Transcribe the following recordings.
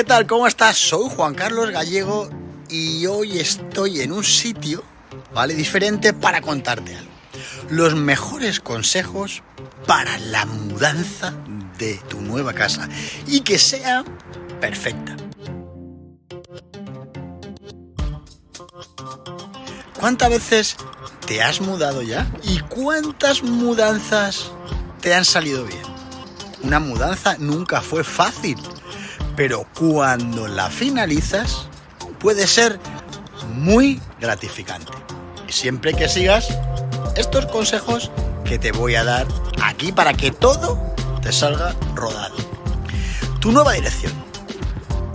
¿Qué tal? ¿Cómo estás? Soy Juan Carlos Gallego y hoy estoy en un sitio, ¿vale?, diferente para contarte algo. Los mejores consejos para la mudanza de tu nueva casa y que sea perfecta. ¿Cuántas veces te has mudado ya? ¿Y cuántas mudanzas te han salido bien? Una mudanza nunca fue fácil, pero cuando la finalizas puede ser muy gratificante. Y siempre que sigas estos consejos que te voy a dar aquí para que todo te salga rodado. Tu nueva dirección,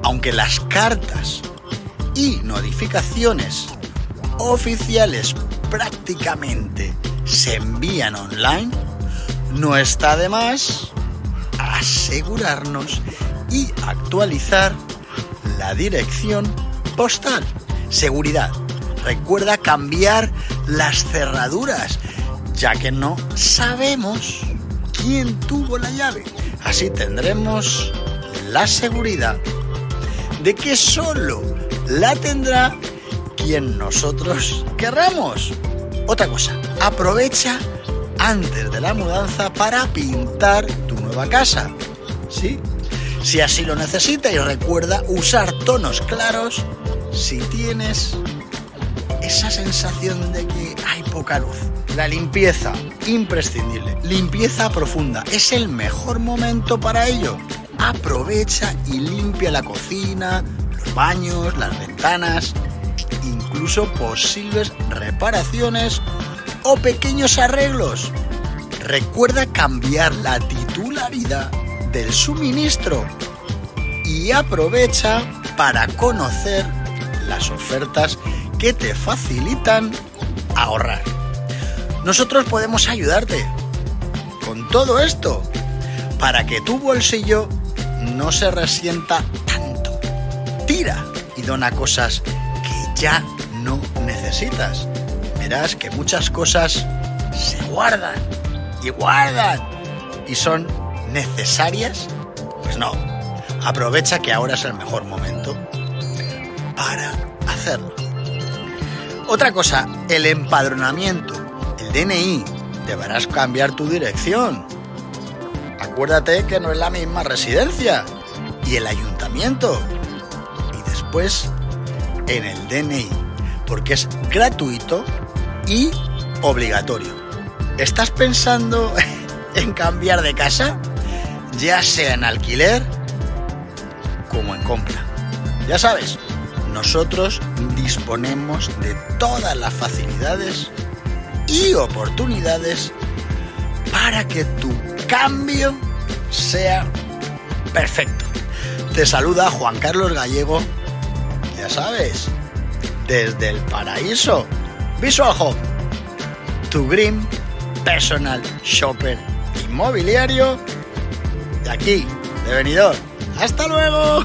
aunque las cartas y notificaciones oficiales prácticamente se envían online, no está de más asegurarnos y actualizar la dirección postal. Seguridad. Recuerda cambiar las cerraduras, ya que no sabemos quién tuvo la llave. Así tendremos la seguridad de que solo la tendrá quien nosotros querramos. Otra cosa, aprovecha antes de la mudanza para pintar tu nueva casa, ¿sí?, si así lo necesitas, y recuerda usar tonos claros si tienes esa sensación de que hay poca luz. La limpieza, imprescindible. Limpieza profunda, es el mejor momento para ello. Aprovecha y limpia la cocina, los baños, las ventanas, incluso posibles reparaciones o pequeños arreglos. Recuerda cambiar la titularidad del suministro y aprovecha para conocer las ofertas que te facilitan ahorrar. Nosotros podemos ayudarte con todo esto para que tu bolsillo no se resienta tanto. Tira y dona cosas que ya no necesitas. Verás que muchas cosas se guardan y guardan y son necesarias. Pues no, aprovecha que ahora es el mejor momento para hacerlo. Otra cosa, el empadronamiento, el DNI. Deberás cambiar tu dirección. Acuérdate que no es la misma residencia. Y el ayuntamiento. Y después en el DNI, porque es gratuito y obligatorio. ¿Estás pensando en cambiar de casa? Ya sea en alquiler como en compra. Ya sabes, nosotros disponemos de todas las facilidades y oportunidades para que tu cambio sea perfecto. Te saluda Juan Carlos Gallego, ya sabes, desde el paraíso. Visual Home, tu green personal shopper inmobiliario de aquí, de Benidorm. ¡Hasta luego!